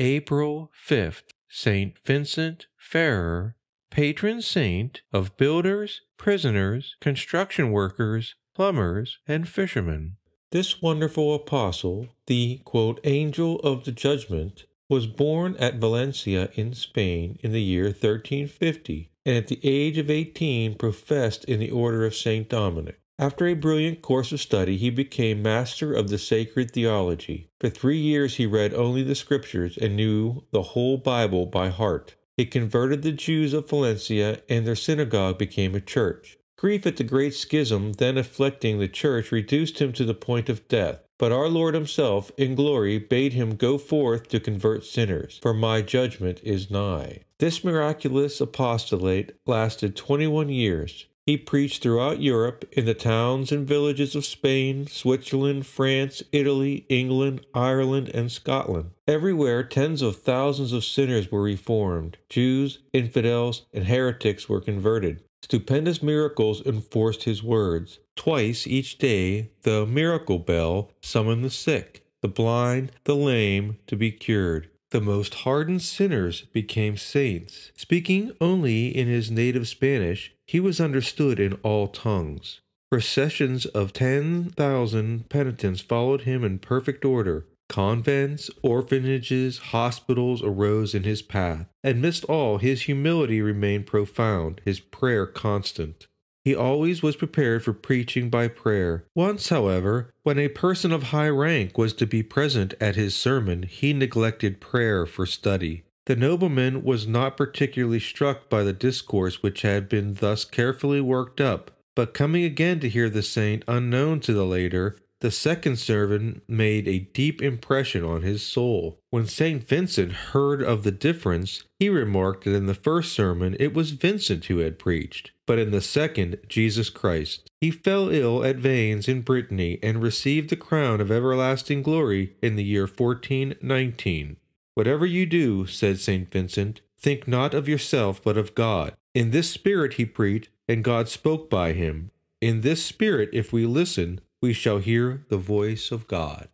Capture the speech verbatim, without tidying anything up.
April fifth, Saint Vincent Ferrer, patron saint of builders, prisoners, construction workers, plumbers, and fishermen. This wonderful apostle, the, quote, angel of the judgment, was born at Valencia in Spain in the year thirteen fifty, and at the age of eighteen professed in the order of Saint Dominic. After a brilliant course of study, he became master of the sacred theology. For three years he read only the scriptures and knew the whole Bible by heart. He converted the Jews of Valencia, and their synagogue became a church. Grief at the great schism then afflicting the church reduced him to the point of death. But our Lord himself, in glory, bade him go forth to convert sinners, for my judgment is nigh. This miraculous apostolate lasted twenty-one years. He preached throughout Europe, in the towns and villages of Spain, Switzerland, France, Italy, England, Ireland, and Scotland. Everywhere tens of thousands of sinners were reformed. Jews, infidels, and heretics were converted. Stupendous miracles enforced his words. Twice each day the miracle bell summoned the sick, the blind, the lame, to be cured. The most hardened sinners became saints. Speaking only in his native Spanish, he was understood in all tongues. Processions of ten thousand penitents followed him in perfect order. Convents, orphanages, hospitals arose in his path. Amidst all, his humility remained profound, his prayer constant. He always was prepared for preaching by prayer. Once, however, when a person of high rank was to be present at his sermon, he neglected prayer for study. The nobleman was not particularly struck by the discourse which had been thus carefully worked up, but coming again to hear the saint unknown to the later, the second sermon made a deep impression on his soul. When Saint Vincent heard of the difference, he remarked that in the first sermon it was Vincent who had preached, but in the second, Jesus Christ. He fell ill at Vannes in Brittany and received the crown of everlasting glory in the year fourteen nineteen. Whatever you do, said Saint Vincent, think not of yourself but of God. In this spirit he preached, and God spoke by him. In this spirit, if we listen, we shall hear the voice of God.